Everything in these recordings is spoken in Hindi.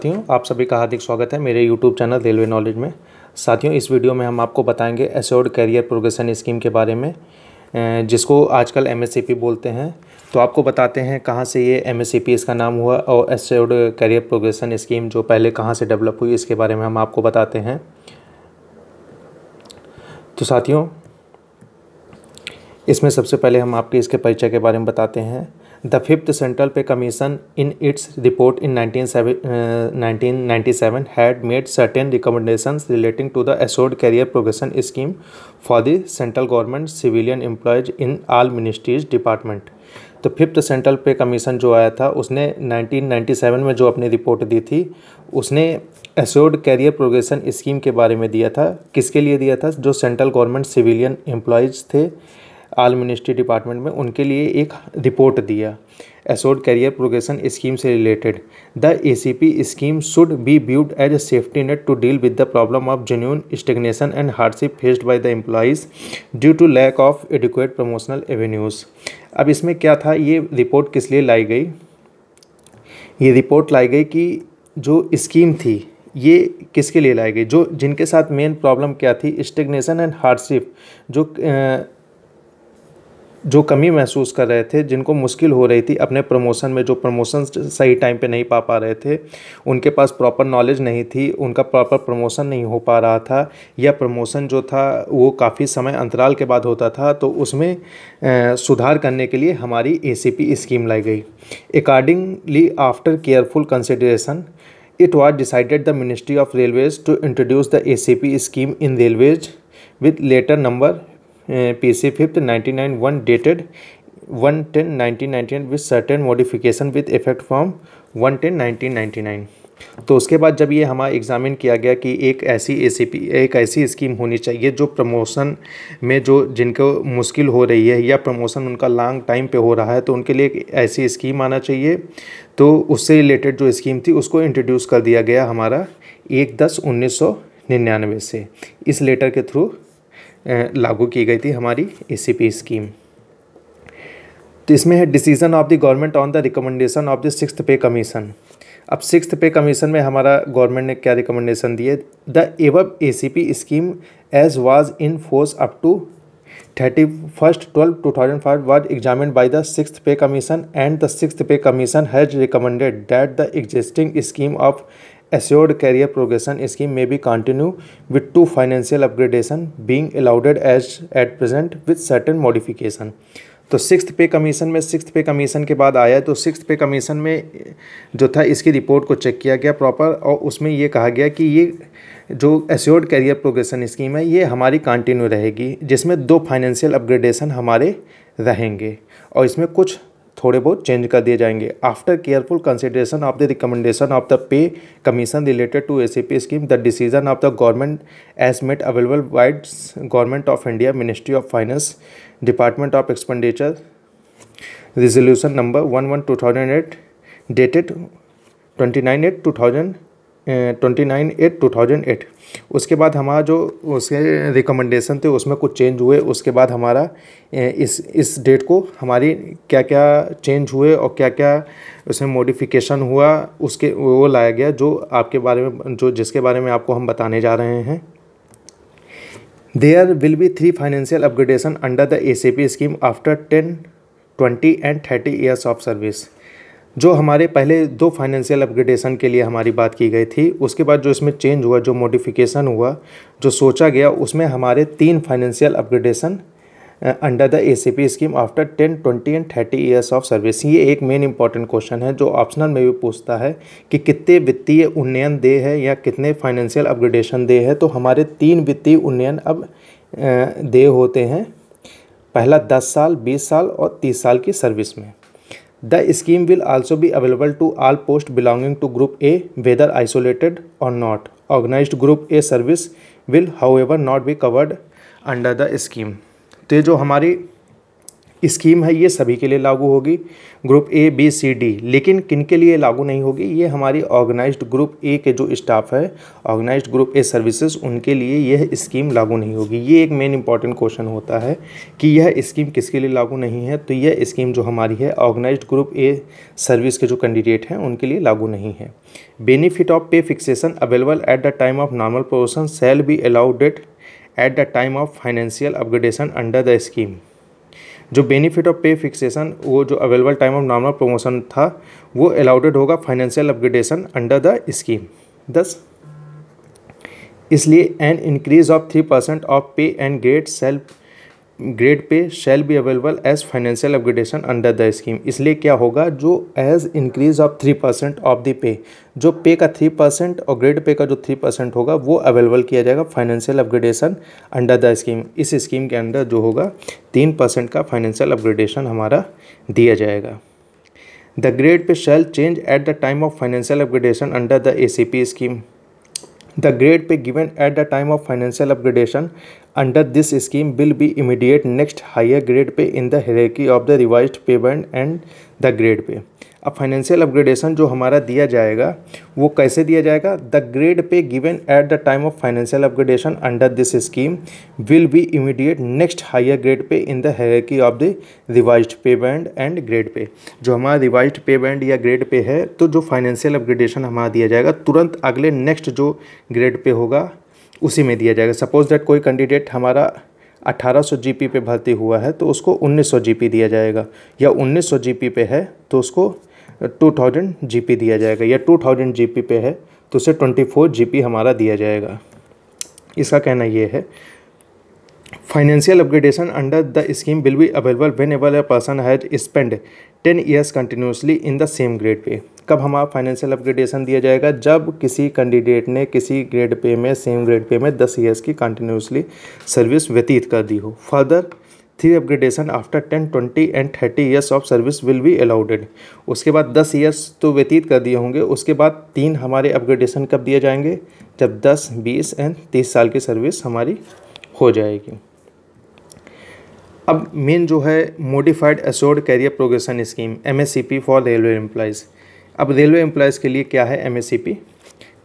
साथियों आप सभी का हार्दिक स्वागत है मेरे YouTube चैनल रेलवे नॉलेज में। साथियों इस वीडियो में हम आपको बताएंगे एसोड कैरियर प्रोग्रेशन स्कीम के बारे में, जिसको आजकल MSCP बोलते हैं। तो आपको बताते हैं कहाँ से ये MSCP इसका नाम हुआ और एसोड कैरियर प्रोग्रेशन स्कीम जो पहले कहाँ से डेवलप हुई इसके बारे में हम आपको बताते हैं। तो साथियों इसमें सबसे पहले हम आपके इसके परिचय के बारे में बताते हैं। The fifth central pay commission in its report in 1997 had made certain recommendations relating to the assured career progression scheme for the central government civilian employees in all ministries department. तो फिफ्थ सेंट्रल पे कमीशन जो आया था उसने 1997 में जो अपनी रिपोर्ट दी थी उसने एसोड कैरियर प्रोग्रेशन स्कीम के बारे में दिया था। किसके लिए दिया था? जो सेंट्रल गवर्नमेंट सिविलियन एम्प्लॉयज़ थे आल मिनिस्ट्री डिपार्टमेंट में, उनके लिए एक रिपोर्ट दिया एसोड कैरियर प्रोग्रेशन स्कीम से related. The ACP scheme should be viewed as a safety net to deal with the problem of genuine stagnation and hardship faced by the employees due to lack of adequate promotional avenues. अब इसमें क्या था, ये रिपोर्ट किस लिए लाई गई? ये रिपोर्ट लाई गई कि जो स्कीम थी ये किसके लिए लाई गई, जो जिनके साथ मेन प्रॉब्लम क्या थी, स्टैग्नेशन एंड हार्डशिप, जो कमी महसूस कर रहे थे, जिनको मुश्किल हो रही थी अपने प्रमोशन में, जो प्रमोशन सही टाइम पे नहीं पा पा रहे थे, उनके पास प्रॉपर नॉलेज नहीं थी, उनका प्रॉपर प्रमोशन नहीं हो पा रहा था, या प्रमोशन जो था वो काफ़ी समय अंतराल के बाद होता था। तो उसमें सुधार करने के लिए हमारी एसीपी स्कीम लाई गई। Accordingly after careful consideration it was decided the ministry of railways to introduce the ACP scheme in railways with letter number PC 5th 1991 dated 1/10/1999 with certain modification with effect from 1/10/1999। तो उसके बाद जब ये हमारा एग्जामिन किया गया कि एक ऐसी स्कीम होनी चाहिए जो प्रमोशन में जो जिनको मुश्किल हो रही है या प्रमोशन उनका लॉन्ग टाइम पे हो रहा है, तो उनके लिए एक ऐसी स्कीम आना चाहिए। तो उससे रिलेटेड जो स्कीम थी उसको इंट्रोड्यूस कर दिया गया हमारा 1/10/1999 से। इस लेटर के थ्रू लागू की गई थी हमारी एसीपी स्कीम। तो इसमें है decision of the government on the recommendation of the sixth pay commission. अब सिक्स्थ पे कमीशन में हमारा गवर्नमेंट ने क्या रिकमेंडेशन दिए? The above ACP scheme as was in force up to 31/12/2005 was examined by the Sixth Pay Commission and the Sixth Pay Commission has recommended that the existing scheme of assured career progression scheme may be continued with two financial upgradation being allowed as at present with certain modification। तो सिक्स्थ पे कमीशन के बाद आया। तो सिक्स्थ पे कमीशन में जो था इसकी रिपोर्ट को चेक किया गया प्रॉपर, और उसमें ये कहा गया कि ये जो एस्योर्ड कैरियर प्रोग्रेशन स्कीम है ये हमारी कंटिन्यू रहेगी, जिसमें दो फाइनेंशियल अपग्रेडेशन हमारे रहेंगे और इसमें कुछ थोड़े बहुत चेंज कर दिए जाएंगे। After careful consideration of the recommendation of the pay commission related to ACP scheme the decision of the government as made available by government of India ministry of finance department of expenditure resolution number 11/2008 dated 29/8/2008। उसके बाद हमारा जो उसके रिकमेंडेशन थे उसमें कुछ चेंज हुए। उसके बाद हमारा इस डेट को हमारी क्या क्या चेंज हुए और क्या क्या उसमें मॉडिफिकेशन हुआ उसके वो लाया गया, जो आपके बारे में जो जिसके बारे में आपको हम बताने जा रहे हैं। There will be 3 financial upgradation under the ACP scheme after 10, 20 and 30 years of service. जो हमारे पहले 2 फाइनेंशियल अपग्रेडेशन के लिए हमारी बात की गई थी, उसके बाद जो इसमें चेंज हुआ, जो मॉडिफिकेशन हुआ, जो सोचा गया, उसमें हमारे 3 financial upgradation under the ACP scheme after 10, 20 and 30 years of service. ये एक मेन इंपॉर्टेंट क्वेश्चन है जो ऑप्शनल में भी पूछता है कि कितने वित्तीय उन्नयन दे है या कितने फाइनेंशियल अपग्रेडेशन दे है। तो हमारे 3 वित्तीय उन्नयन अब दे होते हैं, पहला 10 साल, 20 साल और 30 साल की सर्विस में। The scheme will also be available to all post belonging to group A whether isolated or not. Organised group A service will however not be covered under the scheme. तो ये जो हमारी स्कीम है ये सभी के लिए लागू होगी, group A B C D. लेकिन किन के लिए लागू नहीं होगी, ये हमारी ऑर्गेनाइज्ड ग्रुप ए के जो स्टाफ है, ऑर्गेनाइज्ड ग्रुप ए सर्विसेज, उनके लिए यह स्कीम लागू नहीं होगी। ये एक मेन इंपॉर्टेंट क्वेश्चन होता है कि यह स्कीम किसके लिए लागू नहीं है, तो यह स्कीम जो हमारी है ऑर्गेनाइज्ड ग्रुप ए सर्विस के जो कैंडिडेट हैं उनके लिए लागू नहीं है। Benefit of pay fixation available at the time of normal provision shall be allowed at the time of financial upgradation under the scheme. जो बेनिफिट ऑफ पे फिक्सेशन वो जो available time of normal promotion था वो अलाउडेड होगा financial upgradation under the scheme. 10 इसलिए an increase of 3% of pay and grade pay shall be available as financial upgradation under the scheme. इसलिए क्या होगा, जो as increase of 3% of the pay, जो पे का 3% और ग्रेड पे का जो 3% होगा वो अवेलेबल किया जाएगा financial upgradation under the scheme. इस स्कीम के अंडर जो होगा 3% का फाइनेंशियल अपग्रेडेशन हमारा दिया जाएगा। The grade pay shall change at the time of financial upgradation under the ACP scheme. The grade pay given at the time of financial upgradation under this scheme will be immediate next higher grade pay in the hierarchy of the revised pay band and the grade pay. अब फाइनेंशियल अपग्रेडेशन जो हमारा दिया जाएगा वो कैसे दिया जाएगा, the grade pay given at the time of financial upgradation under this scheme will be immediate next higher grade pay in the hierarchy of the revised pay band and grade pay. जो हमारा रिवाइज्ड पे बैंड या ग्रेड पे है तो जो फाइनेंशियल अपग्रेडेशन हमारा दिया जाएगा तुरंत अगले नेक्स्ट जो ग्रेड पे होगा उसी में दिया जाएगा। सपोज दैट कोई कैंडिडेट हमारा 1800 GP पे भर्ती हुआ है तो उसको 1900 GP दिया जाएगा, या 1900 GP पे है तो उसको 2000 GP दिया जाएगा, या 2000 GP पे है तो उसे 24 GP हमारा दिया जाएगा। इसका कहना ये है financial upgradation under the scheme will be available whenever a person has spend 10 years continuously in the same grade pay. कब हमारा फाइनेंशियल अपग्रेडेशन दिया जाएगा, जब किसी कैंडिडेट ने किसी ग्रेड पे में, सेम ग्रेड पे में 10 years की कंटिन्यूसली सर्विस व्यतीत कर दी हो। Further 3 upgradation after 10, 20 and 30 years of service will be allowed. उसके बाद 10 years तो व्यतीत कर दिए होंगे, उसके बाद 3 हमारे अपग्रेडेशन कब दिए जाएंगे, जब 10, 20 and 30 साल की सर्विस हमारी हो जाएगी। अब मेन जो है modified assured career progression scheme MSCP for railway employees. अब रेलवे एम्प्लॉइज़ के लिए क्या है MSCP,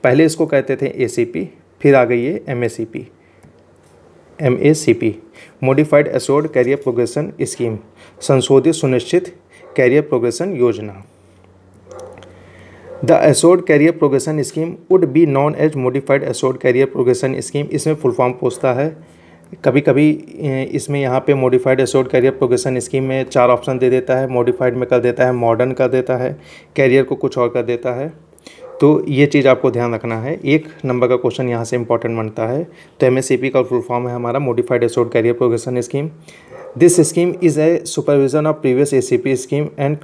पहले इसको कहते थे ACP, फिर आ गई है MACP modified assured career progression scheme, संशोधित सुनिश्चित कैरियर प्रोग्रेशन योजना। The assured career progression scheme would be known as modified assured career progression scheme. इसमें फुल फॉर्म पूछता है, कभी कभी इसमें यहाँ पे modified assured career progression scheme में 4 ऑप्शन दे देता है, मॉडिफाइड में कर देता है, मॉडर्न कर देता है, कैरियर को कुछ और कर देता है। तो ये चीज़ आपको ध्यान रखना है, 1 नंबर का क्वेश्चन यहाँ से इंपॉर्टेंट बनता है। तो MSCP का फुल फॉर्म है हमारा modified assured career progression scheme. This scheme is a supervision of previous ACP scheme and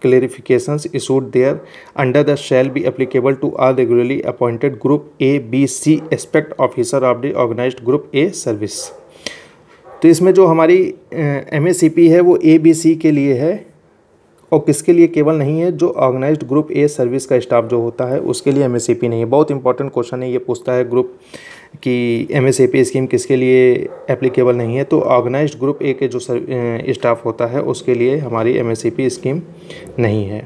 clarifications issued there under the shall be applicable to all regularly appointed group A, B, C except officer of the organised group A service. तो इसमें जो हमारी MSCP है वो A, B, C के लिए है, और किसके लिए केवल नहीं है, जो ऑर्गेनाइज्ड ग्रुप A सर्विस का स्टाफ जो होता है उसके लिए MSCP नहीं है। बहुत इंपॉर्टेंट क्वेश्चन है, ये पूछता है ग्रुप कि MSCP स्कीम किसके लिए एप्लीकेबल नहीं है, तो ऑर्गेनाइज्ड ग्रुप A के जो स्टाफ होता है उसके लिए हमारी MSCP स्कीम नहीं है।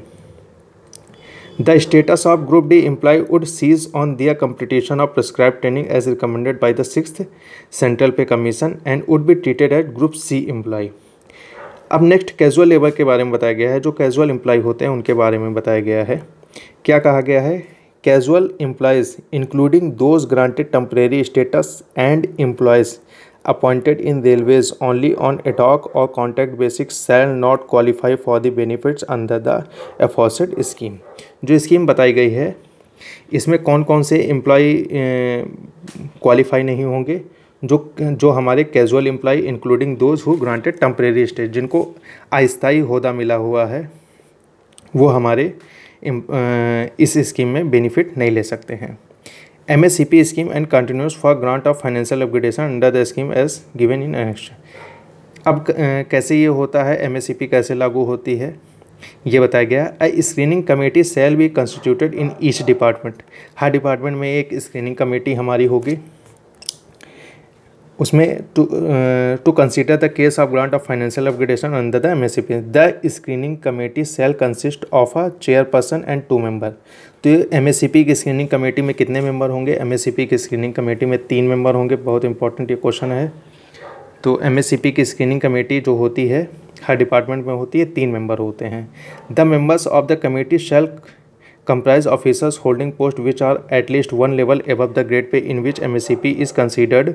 The status of group D employ would cease on their completion of prescribe training as recommended by the 6th central pay commission and would be treated at group C employ. अब नेक्स्ट कैजुअल लेबर के बारे में बताया गया है, जो कैजुअल एम्प्लॉय होते हैं उनके बारे में बताया गया है। क्या कहा गया है, casual employees including those granted temporary status and employees appointed in railways only on ad hoc और contract basis shall not qualify for the benefits under the aforesaid scheme. जो स्कीम बताई गई है इसमें कौन कौन से एम्प्लॉय क्वालिफाई नहीं होंगे, जो हमारे casual employ including those who granted temporary status, जिनको अस्थायी होदा मिला हुआ है वो हमारे इस स्कीम में बेनिफिट नहीं ले सकते हैं। MSCP scheme and continuous for grant of financial upgradation under the scheme as given in annex. अब कैसे ये होता है, MSCP कैसे लागू होती है ये बताया गया। A screening committee shall be constituted in each department, हर डिपार्टमेंट में एक स्क्रीनिंग कमेटी हमारी होगी। उसमें to consider the case of grant of financial upgradation under the MSCP the screening committee shall consist of a chairperson and 2 member. तो एमएससीपी की स्क्रीनिंग कमेटी में कितने मेंबर होंगे? एमएससीपी की स्क्रीनिंग कमेटी में 3 मेंबर होंगे। बहुत इंपॉर्टेंट ये क्वेश्चन है। तो एमएससीपी की स्क्रीनिंग कमेटी जो होती है हर डिपार्टमेंट में होती है, 3 मेंबर होते हैं। The members of the committee shall comprise officers holding post which are at least 1 level above the grade pay in which MSCP is considered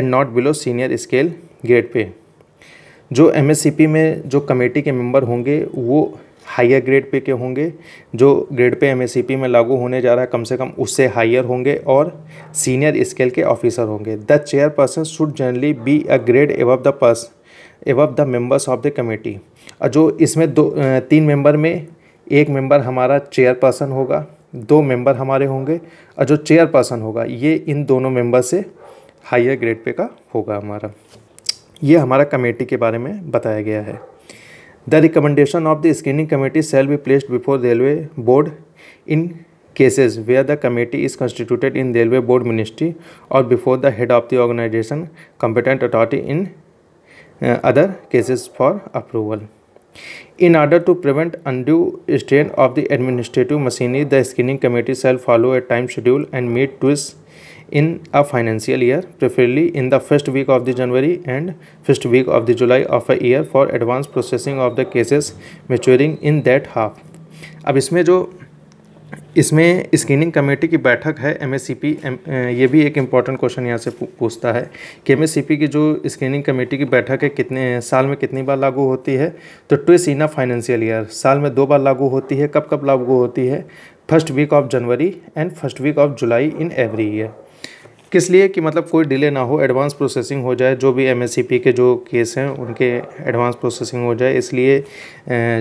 and not below senior scale grade pay। जो MSCP में जो कमेटी के मेंबर होंगे वो हायर ग्रेड पे के होंगे, जो ग्रेड पे MSCP में लागू होने जा रहा है कम से कम उससे हायर होंगे और सीनियर स्केल के ऑफिसर होंगे। The chairperson should generally be a grade above the members of the committee. जो इसमें 3 मेंबर में 1 मेंबर हमारा चेयरपर्सन होगा, 2 मेंबर हमारे होंगे और जो चेयरपर्सन होगा ये इन दोनों मेंबर से हायर ग्रेड पे का होगा हमारा। ये हमारा कमेटी के बारे में बताया गया है। The recommendation of the screening committee shall be placed before railway board in cases where the committee is constituted in railway board ministry और before the head of the organisation competent authority in other cases for approval. In order to prevent undue strain of the administrative machinery, the screening committee shall follow a time schedule and meet twice in a financial year, preferably in the first week of the January and first week of the July of a year for advanced processing of the cases maturing in that half। अब इसमें जो इसमें स्क्रीनिंग कमेटी की बैठक है एमएससीपी, ये भी एक इम्पॉर्टेंट क्वेश्चन यहाँ से पूछता है कि एमएससीपी की जो स्क्रीनिंग कमेटी की बैठक है कितने साल में कितनी बार लागू होती है? तो twice in a financial year, साल में 2 बार लागू होती है। कब कब लागू होती है? First week of January and first week of July in every year. किस लिए? कि मतलब कोई डिले ना हो, एडवांस प्रोसेसिंग हो जाए, जो भी एमएससीपी के जो केस हैं उनके एडवांस प्रोसेसिंग हो जाए। इसलिए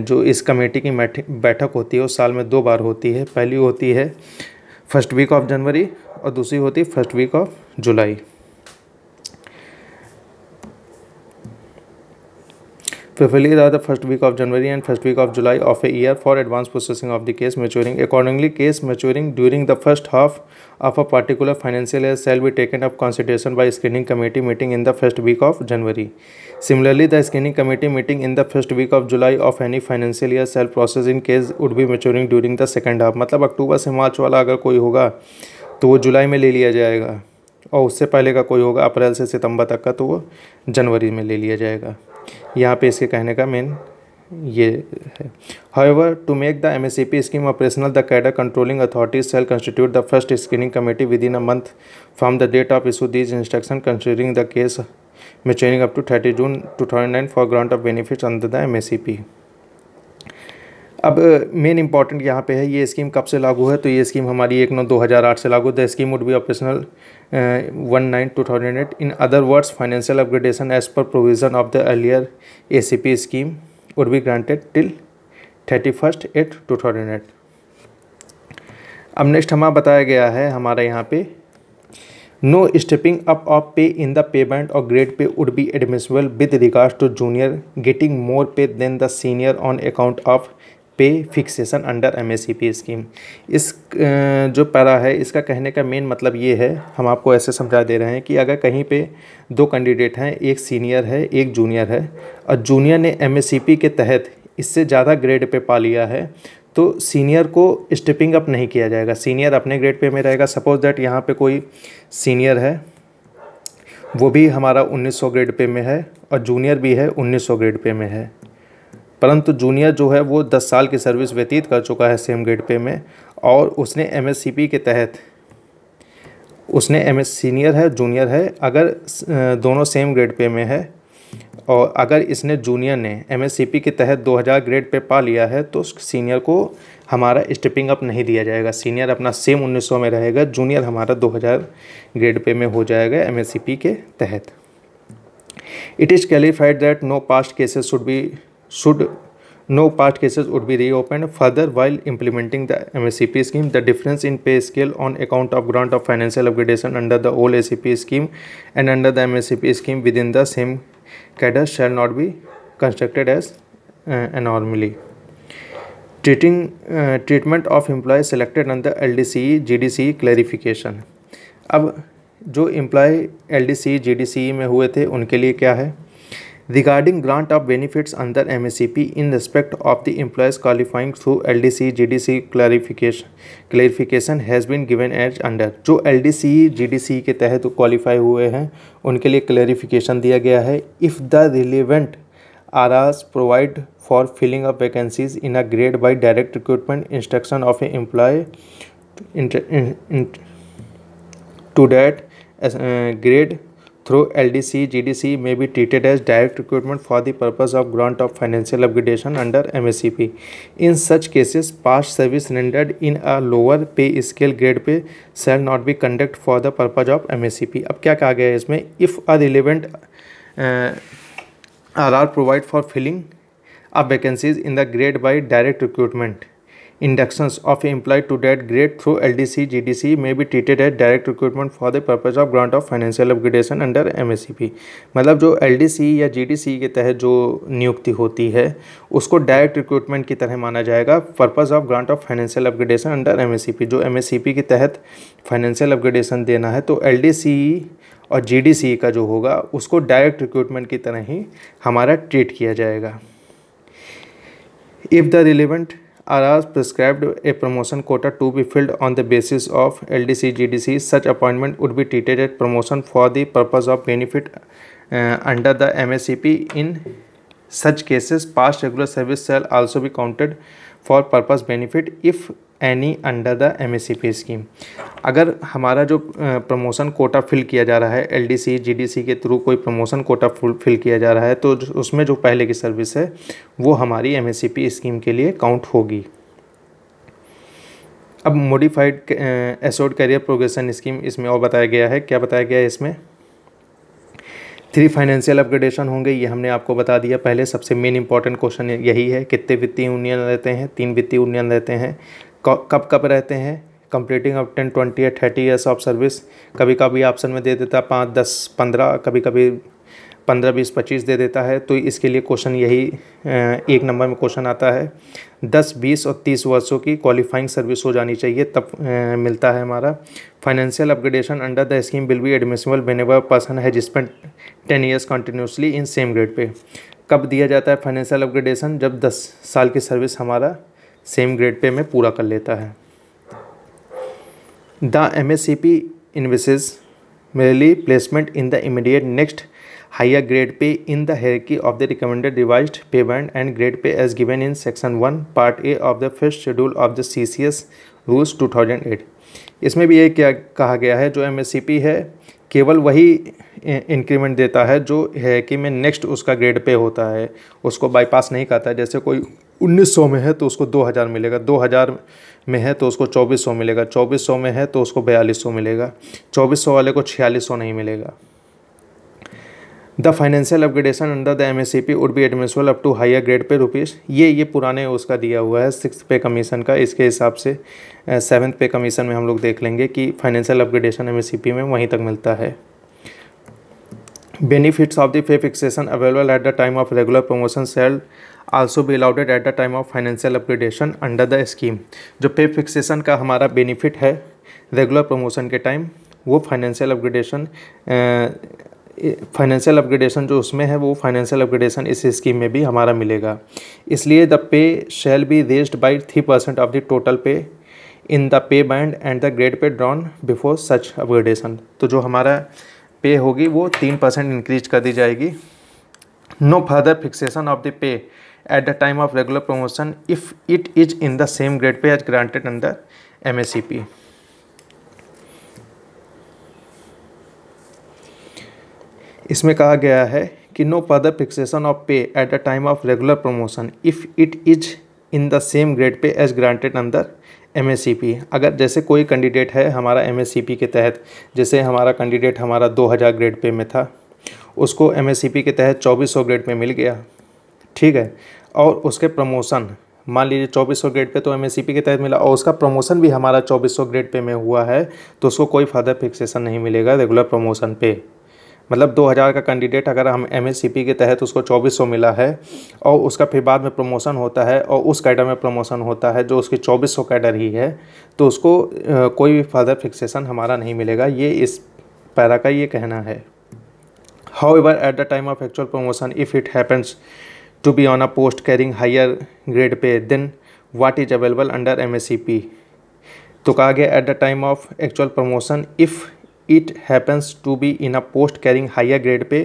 जो इस कमेटी की बैठक होती है वो साल में 2 बार होती है। पहली होती है फर्स्ट वीक ऑफ जनवरी और दूसरी होती है first week of July. Preferably the first week of January and first week of July of a year for advanced processing of the case maturing. Accordingly, case maturing during the first half of a particular financial year shall be taken up consideration by screening committee meeting in the first week of January. Similarly, the screening committee meeting in the first week of July of any financial year shall process in case would be maturing during the second half। मतलब अक्टूबर से मार्च वाला अगर कोई होगा तो वो जुलाई में ले लिया जाएगा और उससे पहले का कोई होगा अप्रैल से सितंबर तक का तो वो जनवरी में ले लिया जाएगा। यहाँ पे इसके कहने का मेन ये है। However to make the MSCP scheme operational the cadre controlling authorities shall constitute the first screening committee with in a month from the date of issue these instruction considering the case maturing up to 30 June 2009 for grant of benefits under the MSCP. अब मेन इंपॉर्टेंट यहाँ पे है ये स्कीम कब से लागू है? तो ये स्कीम हमारी 1/9/2008 से लागू। The scheme would be operational 1/9/2008। In other words financial upgradation as per provision of the earlier ACP scheme would be granted till 31/8/2008। अब नेक्स्ट हमारा बताया गया है हमारा यहाँ पे know stepping up of pay in the payment और grade pay would be admissible with regard to junior getting more pay than the senior on account of pay fixation under MSCP scheme. इस जो पैरा है इसका कहने का मेन मतलब ये है, हम आपको ऐसे समझा दे रहे हैं कि अगर कहीं पे 2 कैंडिडेट हैं, एक सीनियर है एक जूनियर है और जूनियर ने एमएससीपी के तहत इससे ज़्यादा ग्रेड पे पा लिया है तो सीनियर को स्टेपिंग अप नहीं किया जाएगा, सीनियर अपने ग्रेड पे में रहेगा। सपोज दैट यहाँ पे कोई सीनियर है वो भी हमारा 1900 ग्रेड पे में है और जूनियर भी है 1900 ग्रेड पे में है, परंतु जूनियर जो है वो 10 साल की सर्विस व्यतीत कर चुका है सेम ग्रेड पे में और उसने एमएससीपी के तहत उसने सीनियर है जूनियर है, अगर दोनों सेम ग्रेड पे में है और अगर इसने जूनियर ने एमएससीपी के तहत 2000 ग्रेड पे पा लिया है तो सीनियर को हमारा स्टेपिंग अप नहीं दिया जाएगा। सीनियर अपना सेम 1900 में रहेगा, जूनियर हमारा 2000 ग्रेड पे में हो जाएगा एमएससीपी के तहत। It is clarified that no past cases would be reopen further while implementing the MSCP scheme. The difference in pay scale on account of grant of financial upgradation under the old ACP scheme and under the MSCP scheme with in the same cadre shall not be constructed as anomaly. Treatment of employees selected under LDC GDC clarification। अब जो एम्प्लॉय एलडीसी जीडीसी में हुए थे उनके लिए क्या है, regarding grant of benefits under MSCP in respect of the employees qualifying through LDC GDC clarification has been given as under. जो एलडीसी जीडीसी के तहत क्वालिफाई हुए हैं उनके लिए क्लैरिफिकेशन दिया गया है। If the relevant RRs provide for filling of vacancies in a grade by direct recruitment instruction of a employ to that grade through LDC GDC may be treated as direct recruitment for the purpose of grant of financial obligation under MSCP. In such cases, past service rendered in a lower pay scale grade pay shall not be conducted for the purpose of MSCP. अब क्या कहा गया है इसमें, if a relevant RR provide for filling of vacancies in the grade by direct recruitment, inductions of employee to that grade through LDC GDC may be treated as direct recruitment for the purpose of grant of financial obligation under MSCP. मतलब जो LDC या GDC के तहत जो नियुक्ति होती है उसको डायरेक्ट रिक्रूटमेंट की तरह माना जाएगा purpose of grant of financial upgradation under MSCP। जो MSCP के तहत फाइनेंशियल अपग्रेडेशन देना है तो LDC और GDC का जो होगा उसको डायरेक्ट रिक्रूटमेंट की तरह ही हमारा ट्रीट किया जाएगा। If the relevant R prescribed a promotion quota to be filled on the basis of LDC GDC such appointment would be treated at promotion for the purpose of benefit under the MSCP. In such cases past regular service shall also be counted for purpose benefit if any under the MSCP scheme. अगर हमारा जो प्रमोशन कोटा फिल किया जा रहा है एलडीसी जीडीसी के थ्रू कोई प्रमोशन कोटा फिल किया जा रहा है तो उसमें जो पहले की सर्विस है वो हमारी एमएससीपी स्कीम के लिए काउंट होगी। अब modified assured career progression scheme, इसमें और बताया गया है, क्या बताया गया है इसमें, 3 फाइनेंशियल अपग्रेडेशन होंगे, ये हमने आपको बता दिया पहले। सबसे मेन इंपॉर्टेंट क्वेश्चन यही है, कितने वित्तीय यूनियन रहते हैं, 3 वित्तीय यूनियन रहते हैं, कब कब रहते हैं, कंप्लीटिंग ऑफ 10, 20 या 30 ईयर्स ऑफ सर्विस। कभी कभी ऑप्शन में दे देता 5, 10, 15, कभी कभी 15, 20, 25 दे देता है। तो इसके लिए क्वेश्चन यही 1 नंबर में क्वेश्चन आता है। 10, 20 और 30 वर्षों की क्वालिफाइंग सर्विस हो जानी चाहिए तब मिलता है हमारा financial upgradation under the scheme will be admissible whenever person has spent 10 years continuously in same grade pay. कब दिया जाता है फाइनेंशियल अपग्रेडेशन, जब 10 साल की सर्विस हमारा सेम ग्रेड पे में पूरा कर लेता है। The MSCP envisages merely placement in the immediate next higher grade pay in the hierarchy of the recommended revised pay band and grade pay as given in section 1 part A of the first schedule of the CCS rules 2008। इसमें भी ये क्या कहा गया है, जो एमएससीपी है केवल वही इंक्रीमेंट देता है जो हायरार्की में नेक्स्ट उसका ग्रेड पे होता है, उसको बाईपास नहीं करता है। जैसे कोई 1900 में है तो उसको 2000 मिलेगा, 2000 में है तो उसको 2400 मिलेगा, 2400 में है तो उसको 4200 मिलेगा, 2400 वाले को 4600 नहीं मिलेगा। The financial upgradation under the MSCP would be admissible up to higher grade pay rupees. ये पुराने उसका दिया हुआ है 6th पे कमीशन का, इसके हिसाब से 7th पे कमीशन में हम लोग देख लेंगे कि फाइनेंशियल अपग्रेडेशन एमएससीपी में वहीं तक मिलता है। Benefits of the pay fixation available at the time of regular promotion shall also be allowed at the time of financial upgradation under the scheme. जो पे फिक्सेशन का हमारा बेनिफिट है रेगुलर प्रमोशन के टाइम, वो फाइनेंशियल अपग्रेडेशन जो उसमें है वो फाइनेंशियल अपग्रेडेशन इस स्कीम में भी हमारा मिलेगा। इसलिए the pay shall be raised by 3% of the total pay in the pay band and the grade pay drawn before such upgradation. तो जो हमारा पे होगी वो 3% इंक्रीज कर दी जाएगी। No further fixation of the pay at the time of regular promotion if it is in the same grade pay as granted under MSCP. इसमें कहा गया है कि no further fixation of pay at the time of regular promotion if it is in the same grade pay as granted under MSCP. अगर जैसे कोई कैंडिडेट है हमारा एमएससीपी के तहत, जैसे हमारा कैंडिडेट हमारा 2000 ग्रेड पे में था, उसको एमएससीपी के तहत 2400 ग्रेड पे मिल गया, ठीक है, और उसके प्रमोशन मान लीजिए 2400 ग्रेड पे तो एमएससीपी के तहत मिला और उसका प्रमोशन भी हमारा 2400 ग्रेड पे में हुआ है, तो उसको कोई फर्दर फिक्सेशन नहीं मिलेगा रेगुलर प्रमोशन पे। मतलब 2000 का कैंडिडेट अगर हम एमएससीपी के तहत उसको 2400 मिला है और उसका फिर बाद में प्रमोशन होता है और उस कैडर में प्रमोशन होता है जो उसकी 2400 कैडर ही है, तो उसको कोई भी फर्दर फिक्सेशन हमारा नहीं मिलेगा। ये इस पैरा का ये कहना है। However, at the time of actual promotion, if it happens to be on a post carrying higher grade pay, then what is available under MSCP? तो कहा गया at the time of actual promotion, if it happens to be in a post carrying higher grade pay,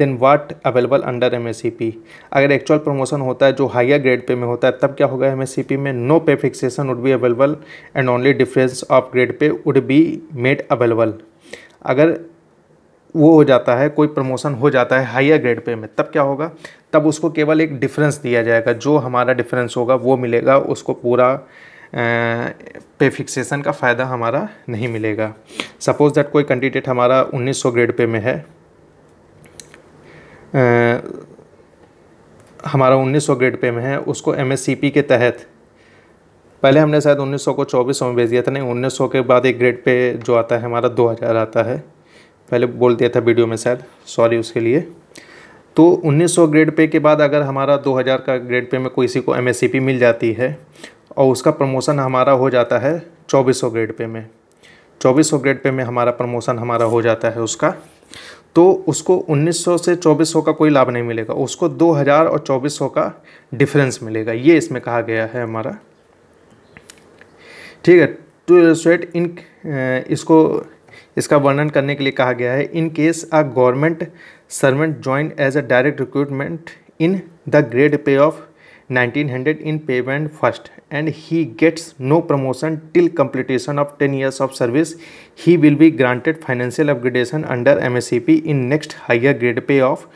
then what available under MSCP? अगर actual promotion होता है जो higher grade pay में होता है तब क्या होगा MSCP में? No pay fixation would be available and only difference of grade pay would be made available। अगर वो हो जाता है, कोई प्रमोशन हो जाता है हायर ग्रेड पे में, तब क्या होगा? तब उसको केवल एक डिफरेंस दिया जाएगा, जो हमारा डिफरेंस होगा वो मिलेगा, उसको पूरा पे फिक्सेशन का फ़ायदा हमारा नहीं मिलेगा। सपोज़ दैट कोई कैंडिडेट हमारा 1900 ग्रेड पे में है, हमारा 1900 ग्रेड पे में है, उसको एमएससीपी के तहत, पहले हमने शायद 1900 को 2400 में भेज दिया था, नहीं 1900 के बाद एक ग्रेड पे जो आता है हमारा 2000 आता है, पहले बोल दिया था वीडियो में शायद, सॉरी उसके लिए। तो 1900 ग्रेड पे के बाद अगर हमारा 2000 का ग्रेड पे में किसी को एमएससीपी मिल जाती है और उसका प्रमोशन हमारा हो जाता है 2400 ग्रेड पे में, 2400 ग्रेड पे में हमारा प्रमोशन हमारा हो जाता है उसका, तो उसको 1900 से 2400 का कोई लाभ नहीं मिलेगा, उसको 2000 और 2400 का डिफरेंस मिलेगा, ये इसमें कहा गया है हमारा। ठीक है, टू इलस्ट्रेट इन, इसको इसका वर्णन करने के लिए कहा गया है, in case a government servant join as a direct recruitment in the grade pay of 1900 in payment first and he gets no promotion till completion of 10 years of service, he will be granted financial upgradation under MSCP in next higher grade pay of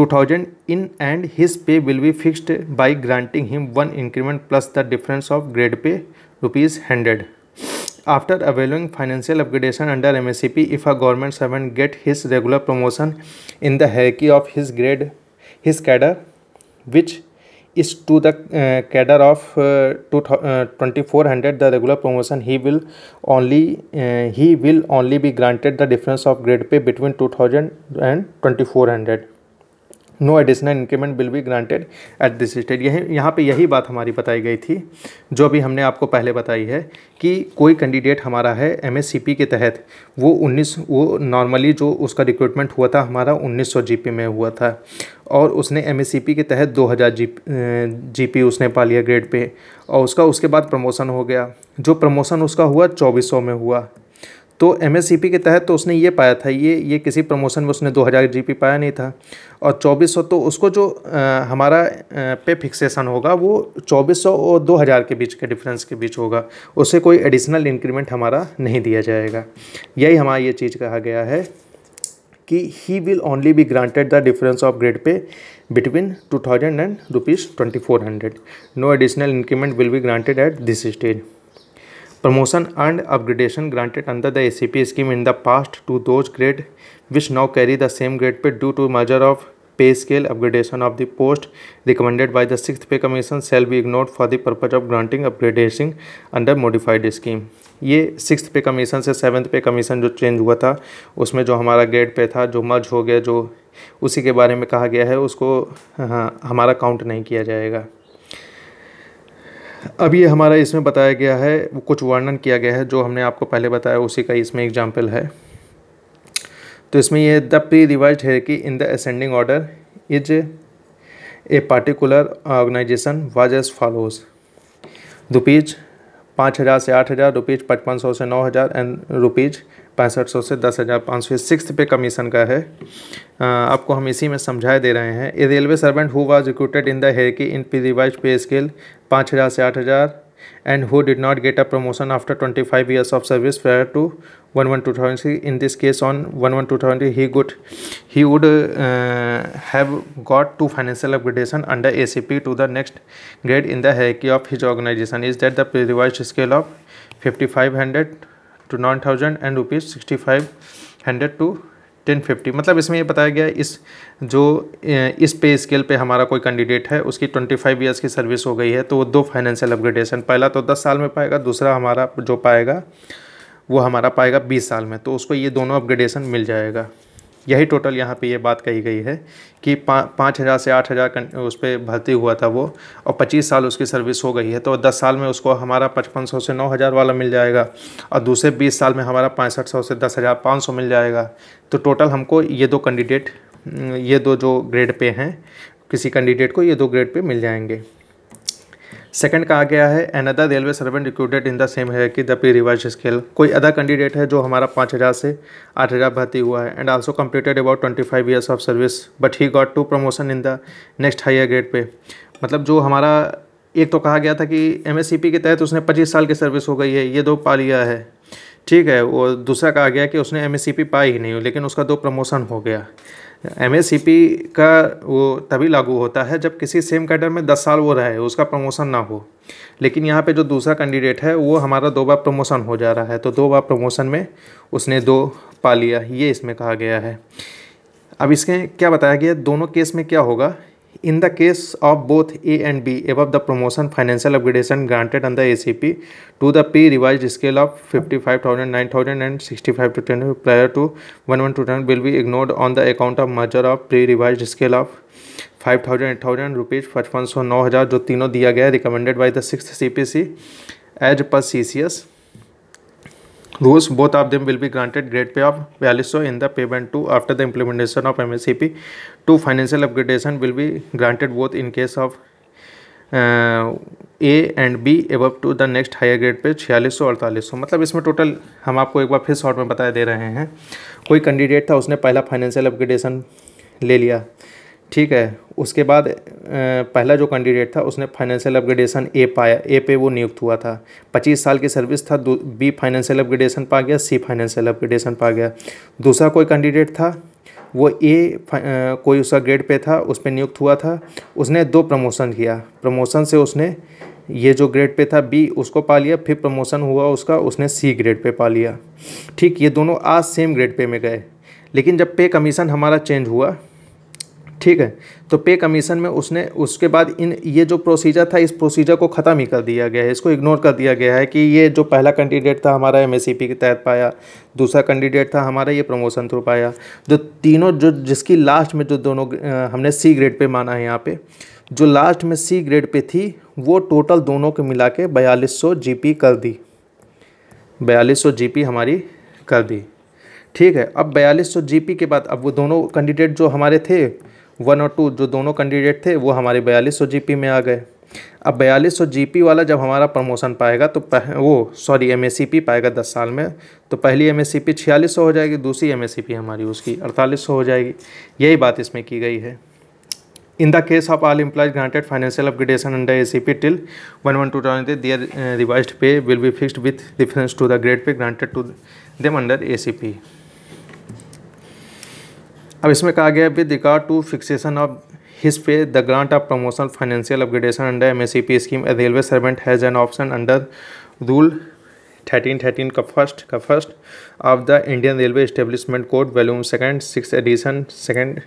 2000 in and his pay will be fixed by granting him 1 increment plus the difference of grade pay ₹100। After availing financial upgradation under MSCP, if a government servant get his regular promotion in the hierarchy of his grade, his cadre, which is to the cadre of 2400, the regular promotion, he will only be granted the difference of grade pay between 2000 and 2400. No additional increment will be granted at this state. यहाँ पे यही बात हमारी बताई गई थी जो अभी हमने आपको पहले बताई है कि कोई कैंडिडेट हमारा है एमएससीपी के तहत, वो नॉर्मली जो उसका रिक्रूटमेंट हुआ था हमारा 1900 जीपी में हुआ था और उसने एमएससीपी के तहत 2000 जीपी उसने पा लिया ग्रेड पे, और उसका उसके बाद प्रमोशन हो गया, जो प्रमोशन उसका हुआ 2400 में हुआ। तो एमएससीपी के तहत तो उसने ये पाया था, ये किसी प्रमोशन में उसने 2000 जीपी पाया नहीं था, और 2400 तो उसको जो हमारा पे फिक्सेशन होगा वो 2400 और 2000 के बीच के डिफरेंस के बीच होगा, उससे कोई एडिशनल इंक्रीमेंट हमारा नहीं दिया जाएगा। यही हमारा ये चीज़ कहा गया है कि he will only be granted the difference of grade pay between 2000 and ₹2400, no additional increment will be granted at this stage. Promotion and upgradation granted under the ACP scheme in the past to those grade which now carry the same grade pay due to merger of pay scale upgradation of the post recommended by the Sixth Pay Commission shall be ignored for the purpose of granting upgradation under modified scheme। ये Sixth Pay Commission से Seventh Pay Commission जो चेंज हुआ था उसमें जो हमारा ग्रेड पे था जो मर्ज हो गया, जो उसी के बारे में कहा गया है, उसको हमारा काउंट नहीं किया जाएगा। अब ये हमारा इसमें बताया गया है, कुछ वर्णन किया गया है जो हमने आपको पहले बताया उसी का इसमें एग्जाम्पल है। तो इसमें यह द प्री रिवाइज है कि in the ascending order is a particular organisation was as follows, ₹5000 से 8000, ₹5500 से 9000 एंड ₹6500 से 10500। सिक्स्थ पे कमीशन का है, आपको हम इसी में समझाए दे रहे हैं। A railway servant who was recruited in the hierarchy in revise pay scale 5000 से 8000 and who did not get a promotion after 25 years of service fair to 1/2000, in this case on 1/2000 he would have got two financial upgradation under ACP to the next grade in the hierarchy of his organisation is that the revise scale of 5500 to 9000 and ₹6500 to 1050। मतलब इसमें ये बताया गया, इस जो इस पे स्केल पे हमारा कोई कैंडिडेट है उसकी 25 years की सर्विस हो गई है, तो वो दो फाइनेंशियल अपग्रेडेशन, पहला तो 10 साल में पाएगा, दूसरा हमारा जो पाएगा वो हमारा पाएगा 20 साल में, तो उसको ये दोनों अपग्रेडेशन मिल जाएगा। यही टोटल यहाँ पे ये बात कही गई है कि 5,000 से 8,000 उस पर भर्ती हुआ था वो, और 25 साल उसकी सर्विस हो गई है, तो 10 साल में उसको हमारा 5500 से 9,000 वाला मिल जाएगा, और दूसरे 20 साल में हमारा 6500 से 10,500 मिल जाएगा। तो टोटल हमको ये दो कैंडिडेट, ये दो जो ग्रेड पे हैं, किसी कैंडिडेट को ये दो ग्रेड पे मिल जाएंगे। सेकंड कहा गया है another railway servant recruited in the same hierarchy the pay revise scale, कोई अदर कैंडिडेट है जो हमारा 5,000 से 8,000 भर्ती हुआ है, and also completed about 25 years of service but he got 2 promotion in the next higher grade pay. मतलब जो हमारा एक तो कहा गया था कि MSCP के तहत उसने 25 साल की सर्विस हो गई है, ये दो पा लिया है, ठीक है, और दूसरा कहा गया कि उसने MSCP पाई ही नहीं हो, लेकिन उसका 2 प्रमोशन हो गया। MSCP का वो तभी लागू होता है जब किसी सेम कैडर में 10 साल वो रहे, उसका प्रमोशन ना हो, लेकिन यहाँ पे जो दूसरा कैंडिडेट है वो हमारा 2 बार प्रमोशन हो जा रहा है, तो 2 बार प्रमोशन में उसने 2 पा लिया, ये इसमें कहा गया है। अब इसके क्या बताया गया, दोनों केस में क्या होगा, in the case of both A and B above the promotion financial upgradation granted under ACP to the pay revise scale of 55,000, 9,000 and 65,000 prior to 11,200 will be ignored on the account of merger of pay revise scale of 5,000, 8,000 rupees 5,500, 9,000 जो तीनों दिया गया है recommended by the 6th CPC एज पर CCS rules, both of them will be granted grade pay of 4200 in the payment to after the implementation of MSCP. 2 financial upgradation will be granted both in case of A and B above to the next higher grade पे 4648। मतलब इसमें टोटल हम आपको एक बार फिर शॉर्ट में बताए दे रहे हैं, कोई कैंडिडेट था उसने पहला फाइनेंशियल अपग्रेडेशन ले लिया, ठीक है, उसके बाद पहला जो कैंडिडेट था उसने फाइनेंशियल अपग्रेडेशन ए पाया, ए पे वो नियुक्त हुआ था, 25 साल की सर्विस था, बी फाइनेंशियल अपग्रेडेशन पा गया, सी फाइनेंशियल अपग्रेडेशन पा गया। दूसरा कोई कैंडिडेट था वो ए कोई उसका ग्रेड पे था, उस पे नियुक्त हुआ था, उसने 2 प्रमोशन किया, प्रमोशन से उसने ये जो ग्रेड पे था बी उसको पा लिया, फिर प्रमोशन हुआ उसका, उसने सी ग्रेड पे पा लिया, ठीक, ये दोनों आज सेम ग्रेड पे में गए, लेकिन जब पे कमीशन हमारा चेंज हुआ, ठीक है, तो पे कमीशन में उसने उसके बाद इन ये जो प्रोसीजर था इस प्रोसीजर को ख़त्म ही कर दिया गया है, इसको इग्नोर कर दिया गया है कि ये जो पहला कैंडिडेट था हमारा MSCP के तहत पाया, दूसरा कैंडिडेट था हमारा ये प्रमोशन थ्रू पाया, जो तीनों जो जिसकी लास्ट में जो दोनों हमने सी ग्रेड पे माना है, यहाँ पे जो लास्ट में सी ग्रेड पे थी वो टोटल दोनों के मिला के 4200 GP कर दी, 4200 GP हमारी कर दी, ठीक है। अब 4200 GP के बाद अब वो दोनों कैंडिडेट जो हमारे थे 1 और 2 जो दोनों कैंडिडेट थे वो हमारे 4200 GP में आ गए। अब 4200 GP वाला जब हमारा प्रमोशन पाएगा तो वो सॉरी MSCP पाएगा 10 साल में, तो पहली MSCP 4600 हो जाएगी, दूसरी MSCP हमारी उसकी 4800 हो जाएगी, यही बात इसमें की गई है। In the case of all employees granted financial upgradation under ACP till 11,200 their revised pay will be fixed with difference to the grade pay granted to them under ACP। अब इसमें कहा गया with regard to fixation of his pay the grant of promotion financial upgradation under MSCP scheme a railway servant has an option under rule 1313 का first of the Indian railway establishment code volume 2 6 edition 2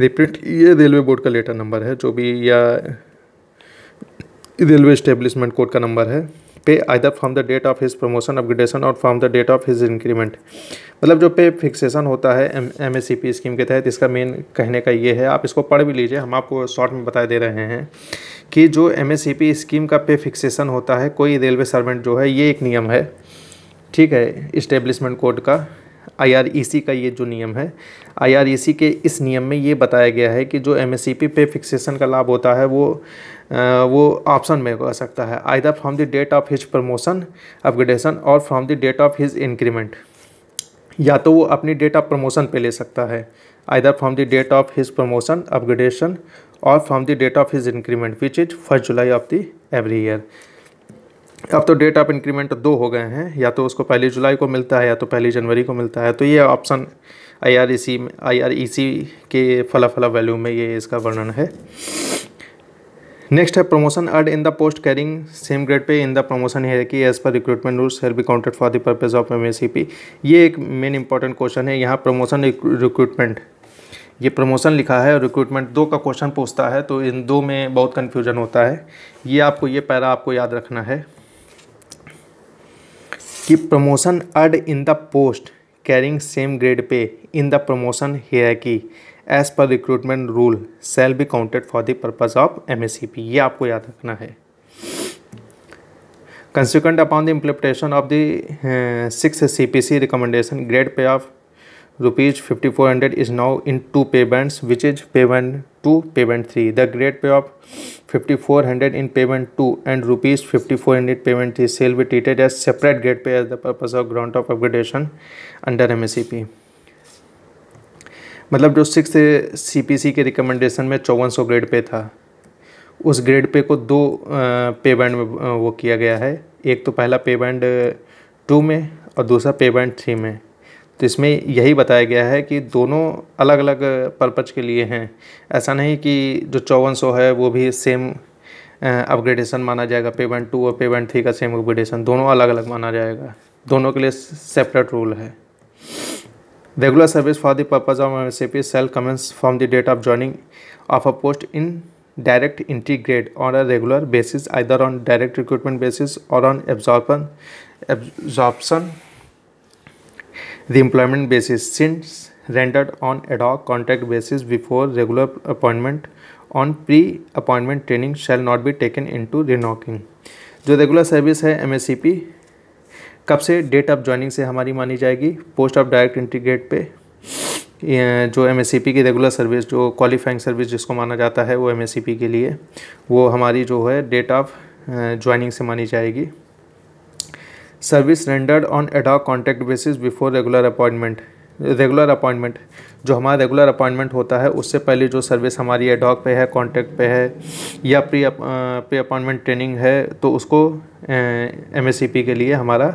reprint, ये रेलवे बोर्ड का लेटर नंबर है जो भी, या रेलवे एस्टेब्लिशमेंट कोड का नंबर है। Pay either from the date of his promotion upgradation और from the date of his increment, मतलब जो पे फिक्सेशन होता है MSCP स्कीम के तहत, इसका मेन कहने का ये है, आप इसको पढ़ भी लीजिए, हम आपको शॉर्ट में बता दे रहे हैं कि जो MSCP स्कीम का पे फिक्सेशन होता है, कोई रेलवे सर्वेंट जो है, ये एक नियम है, ठीक है, इस्टेब्लिशमेंट कोड का IREC का ये जो नियम है, IREC के इस नियम में ये बताया गया है कि जो MSCP पे फिक्सेशन का लाभ होता है वो ऑप्शन में आ सकता है, either from the date of his promotion upgradation और from the date of his increment, या तो वो अपनी डेट ऑफ प्रमोशन पे ले सकता है, either from the date of his promotion upgradation और from the date of his increment which is 1 July of the every year. अब तो डेट ऑफ इंक्रीमेंट 2 हो गए हैं, या तो उसको 1 जुलाई को मिलता है या तो 1 जनवरी को मिलता है, तो ये ऑप्शन IREC के फला वैल्यू में ये इसका वर्णन है। नेक्स्ट है promotion earned in the post carrying same grade pay in the promotion hierarchy as per recruitment rules shall be counted for the purpose of MSCP, ये एक मेन इंपॉर्टेंट क्वेश्चन है। यहाँ प्रमोशन रिक्रूटमेंट, ये प्रमोशन लिखा है और रिक्रूटमेंट 2 का क्वेश्चन पूछता है, तो इन 2 में बहुत कन्फ्यूजन होता है, ये आपको ये पैरा आपको याद रखना है कि promotion earned in the post carrying same grade pay in the promotion hierarchy as per recruitment rule shall be counted for the purpose of MSCP. ये आपको याद रखना है. Consequent upon the implementation of the sixth CPC recommendation, grade pay of ₹5400 is now in two pay bands, which is pay band 2, pay band 3. The grade pay of ₹5400 in pay band 2 and ₹5400 pay band 3 shall be treated as separate grade pay as the purpose of grant of upgradation under MSCP. मतलब जो सिक्स CPC के रिकमेंडेशन में 5400 ग्रेड पे था, उस ग्रेड पे को दो पे बैंड में वो किया गया है. एक तो पहला पे बैंड 2 में और दूसरा पे बैंड 3 में. तो इसमें यही बताया गया है कि दोनों अलग अलग पर्पज के लिए हैं. ऐसा नहीं कि जो 5400 है वो भी सेम अपग्रेडेशन माना जाएगा, पे बैंड 2 और पे बैंड 3 का सेम अपग्रेडेशन, दोनों अलग अलग माना जाएगा. दोनों के लिए सेपरेट रूल है. Regular service for the purpose of MSCP shall commence from the date of joining of a post in direct entry grade on a regular basis, either on direct recruitment basis or on absorption re-employment basis, since rendered on ad hoc contract basis before regular appointment on pre-appointment training shall not be taken into renocking. जो regular service है MSCP कब से, डेट ऑफ ज्वाइनिंग से हमारी मानी जाएगी. Post of direct entry grade pay जो एमएससीपी की रेगुलर सर्विस, जो क्वालिफाइंग सर्विस जिसको माना जाता है, वो एमएससीपी के लिए वो हमारी जो है डेट ऑफ ज्वाइनिंग से मानी जाएगी. Service rendered on ad hoc contract basis before regular appointment, regular appointment जो हमारा रेगुलर अपॉइंटमेंट होता है उससे पहले जो सर्विस हमारी एड हॉक पे है, कॉन्ट्रैक्ट पे है या प्री अपॉइंटमेंट ट्रेनिंग है, तो उसको एमएससीपी के लिए हमारा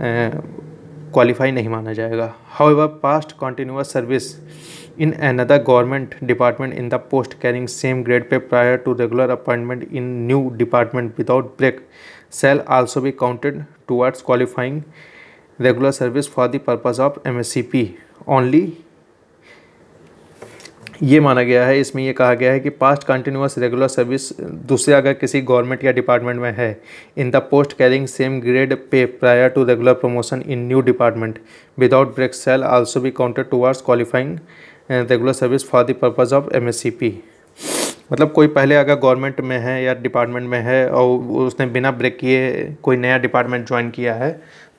क्वालिफाई नहीं माना जाएगा. However past continuous service in another government department in the post carrying same grade pay prior to regular appointment in new department without break shall also be counted towards qualifying regular service for the purpose of MSCP only. ये माना गया है, इसमें ये कहा गया है कि पास्ट कंटिन्यूअस रेगुलर सर्विस दूसरे अगर किसी गवर्नमेंट या डिपार्टमेंट में है in the post carrying same grade pay prior to regular promotion in new department without break shall also be counted towards qualifying regular service for the purpose of MSCP. मतलब कोई पहले अगर गवर्नमेंट में है या डिपार्टमेंट में है और उसने बिना ब्रेक किए कोई नया डिपार्टमेंट ज्वाइन किया है,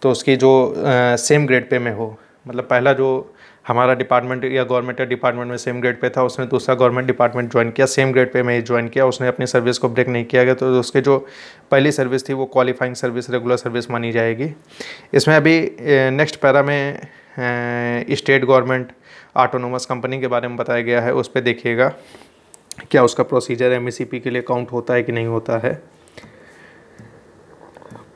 तो उसकी जो सेम ग्रेड पे में हो, मतलब पहला जो हमारा डिपार्टमेंट या गवर्नमेंट या डिपार्टमेंट में सेम ग्रेड पे था, उसने दूसरा गवर्नमेंट डिपार्टमेंट ज्वाइन किया, सेम ग्रेड पे में ही ज्वाइन किया, उसने अपनी सर्विस को ब्रेक नहीं किया गया, तो उसकी जो पहली सर्विस थी वो क्वालिफाइंग सर्विस, रेगुलर सर्विस मानी जाएगी. इसमें अभी नेक्स्ट पैरा में स्टेट गवर्नमेंट ऑटोनोमस कंपनी के बारे में बताया गया है. उस पर देखिएगा क्या उसका प्रोसीजर एमएससीपी के लिए काउंट होता है कि नहीं होता है.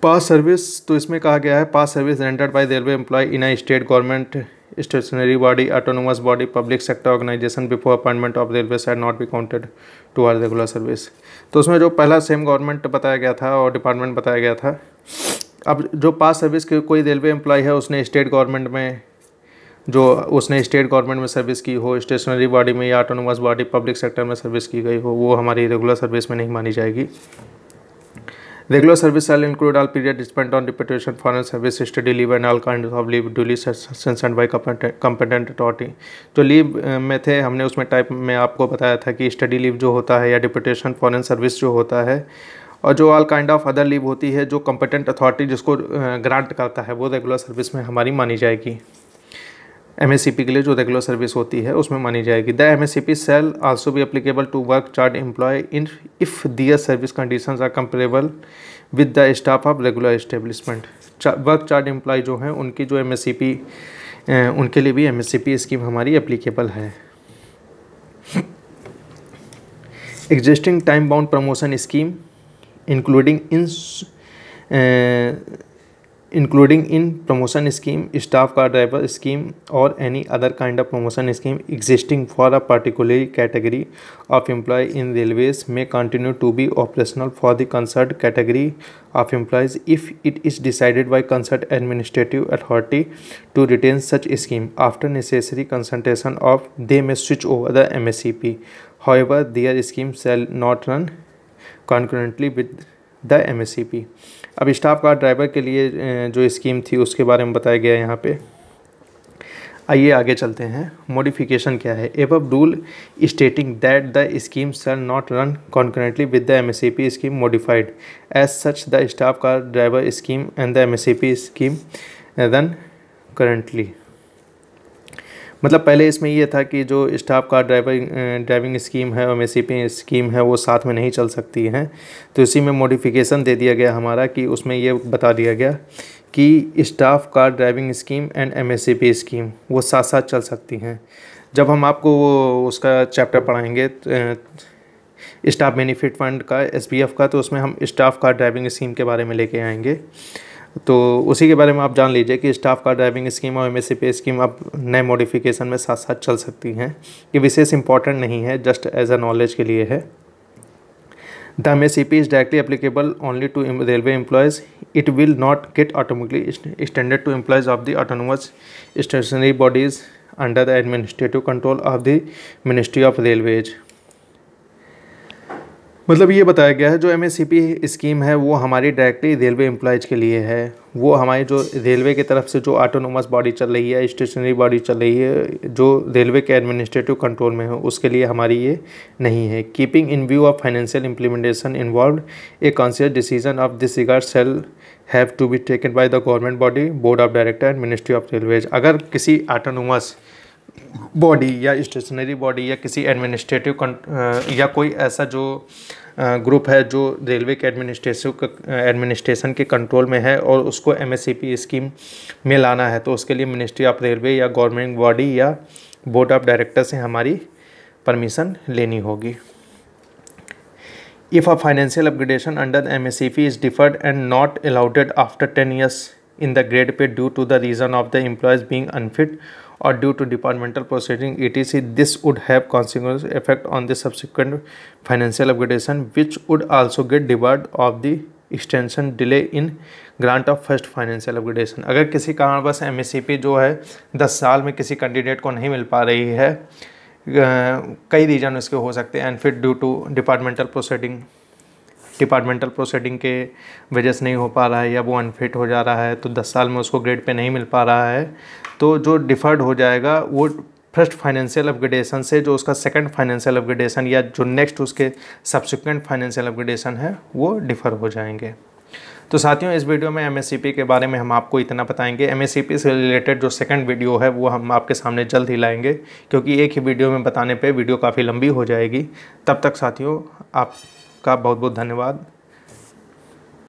पास सर्विस, तो इसमें कहा गया है past service rendered by railway employee in a state government stationary body autonomous body public sector organisation before appointment of railway shall not be counted to our regular service. तो उसमें जो पहला सेम गवर्नमेंट बताया गया था और डिपार्टमेंट बताया गया था. अब जो पास सर्विस के कोई रेलवे एम्प्लॉय है उसने स्टेट गवर्नमेंट में सर्विस की हो, स्टेशनरी बॉडी में या ऑटोनोमस बॉडी पब्लिक सेक्टर में सर्विस की गई हो, वो हमारी रेगुलर सर्विस में नहीं मानी जाएगी. Regular service shall include all period spent on reputation foreign service study leave and all kind of leave duly sanctioned by competent authority. जो लीव में थे हमने उसमें टाइप में आपको बताया था कि स्टडी लीव जो होता है या रेप्यूटेशन फॉरन सर्विस जो होता है, और जो all kind of other leave होती है जो कंपेटेंट अथॉरिटी जिसको ग्रांट करता है, वो रेगुलर सर्विस में हमारी मानी जाएगी. MSCP के लिए जो रेगुलर सर्विस होती है उसमें मानी जाएगी. The MSCP shall also be applicable to work charged employee in if their service conditions are comparable with the staff of regular establishment. Work charged employee जो हैं उनकी जो MSCP उनके लिए भी MSCP स्कीम हमारी एप्लीकेबल है. Existing time bound promotion scheme including in promotion scheme staff car driver scheme और any other kind of promotion scheme existing for a particular category of employee in railways में continue to be operational for the concerned category of employees if it is decided by concerned administrative authority to retain such scheme after necessary consultation of they may switch over the MSCP. However their scheme shall not run concurrently with the MSCP. अब स्टाफ कार ड्राइवर के लिए जो स्कीम थी उसके बारे में बताया गया है यहाँ पे. आइए आगे चलते हैं। मॉडिफिकेशन क्या है? Above rule stating that the scheme shall not run concurrently with the MSCP scheme modified as such the staff car driver scheme and the MSCP scheme run currently. मतलब पहले इसमें यह था कि जो स्टाफ कार ड्राइविंग स्कीम है और एमएससीपी स्कीम है वो साथ में नहीं चल सकती हैं, तो इसी में मॉडिफिकेशन दे दिया गया हमारा कि उसमें ये बता दिया गया कि staff car driving scheme and MSCP scheme वो साथ साथ चल सकती हैं। जब हम आपको वो उसका चैप्टर पढ़ाएंगे स्टाफ बेनिफिट फंड का एसबीएफ का, तो उसमें हम स्टाफ कार ड्राइविंग स्कीम के बारे में लेके आएंगे, तो उसी के बारे में आप जान लीजिए कि स्टाफ कार ड्राइविंग स्कीम और एमएससीपी स्कीम अब नए मॉडिफिकेशन में साथ साथ चल सकती हैं। ये विशेष इंपॉर्टेंट नहीं है, जस्ट एज अ नॉलेज के लिए है। The MACP is directly applicable only to railway employees. It will not get automatically extended to employees of the autonomous stationary bodies under the administrative control of the Ministry of Railways. मतलब ये बताया गया है जो MACP स्कीम है वो हमारी डायरेक्टली रेलवे एम्प्लॉयज़ के लिए है। वो हमारी जो रेलवे की तरफ से जो ऑटोनोमस बॉडी चल रही है, स्टेशनरी बॉडी चल रही है, जो रेलवे के एडमिनिस्ट्रेटिव कंट्रोल में हो, उसके लिए हमारी ये नहीं है। Keeping in view of financial implementation involve a conscious decision of this regard shall have to be taken by the government body, board of director and ministry of railways. अगर किसी ऑटोनोमस बॉडी या स्टेशनरी बॉडी या किसी एडमिनिस्ट्रेटिव या कोई ऐसा जो ग्रुप है जो रेलवे के एडमिनिस्ट्रेशन के कंट्रोल में है और उसको एमएससीपी स्कीम में लाना है, तो उसके लिए मिनिस्ट्री ऑफ रेलवे या गवर्नमेंट बॉडी या बोर्ड ऑफ डायरेक्टर से हमारी परमिशन लेनी होगी। If a financial upgradation under the MSCP is deferred and not allowed after 10 years in the grade pay due to the reason of the employees being unfit और due to departmental proceeding ETC, this would have consequence effect on the subsequent financial upgradation which would also get deferred of the extension delay in grant of first financial upgradation. अगर किसी कारणवश MSCP जो है 10 साल में किसी कैंडिडेट को नहीं मिल पा रही है, कई रीजन उसके हो सकते हैं, एंड फिर ड्यू टू डिपार्टमेंटल प्रोसीडिंग के वजह से नहीं हो पा रहा है या वो अनफिट हो जा रहा है, तो 10 साल में उसको ग्रेड पे नहीं मिल पा रहा है, तो जो डिफर्ड हो जाएगा वो फर्स्ट फाइनेंशियल अपग्रेडेशन से जो उसका सेकंड फाइनेंशियल अपग्रेडेशन या जो नेक्स्ट उसके सब्सिक्वेंट फाइनेंशियल अपग्रेडेशन है वो डिफर हो जाएंगे। तो साथियों, इस वीडियो में एमएससीपी के बारे में हम आपको इतना बताएंगे। एमएससीपी से रिलेटेड जो सेकंड वीडियो है वो हम आपके सामने जल्द ही लाएंगे, क्योंकि एक ही वीडियो में बताने पर वीडियो काफ़ी लंबी हो जाएगी। तब तक साथियों आपका बहुत बहुत धन्यवाद।